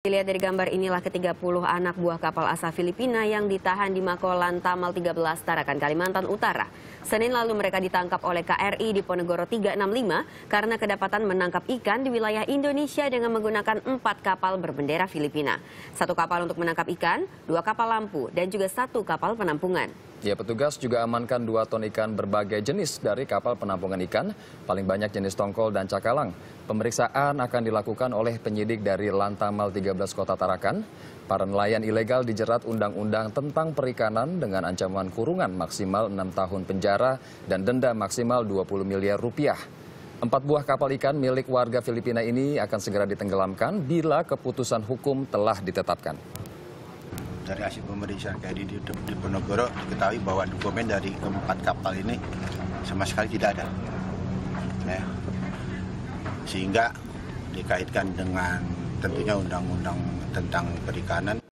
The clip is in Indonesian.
Dilihat dari gambar inilah ke-30 anak buah kapal asal Filipina yang ditahan di Mako Lantamal 13 Tarakan, Kalimantan Utara. Senin lalu mereka ditangkap oleh KRI Diponegoro 365 karena kedapatan menangkap ikan di wilayah Indonesia dengan menggunakan 4 kapal berbendera Filipina. 1 kapal untuk menangkap ikan, 2 kapal lampu, dan juga 1 kapal penampungan. Ya, petugas juga amankan 2 ton ikan berbagai jenis dari kapal penampungan ikan, paling banyak jenis tongkol dan cakalang. Pemeriksaan akan dilakukan oleh penyidik dari Lantamal 13 Kota Tarakan. Para nelayan ilegal dijerat Undang-Undang tentang Perikanan dengan ancaman kurungan maksimal 6 tahun penjara dan denda maksimal 20 miliar rupiah. 4 buah kapal ikan milik warga Filipina ini akan segera ditenggelamkan bila keputusan hukum telah ditetapkan. Dari hasil pemeriksaan KRI Diponegoro diketahui bahwa dokumen dari keempat kapal ini sama sekali tidak ada, ya. Sehingga dikaitkan dengan tentunya undang-undang tentang perikanan.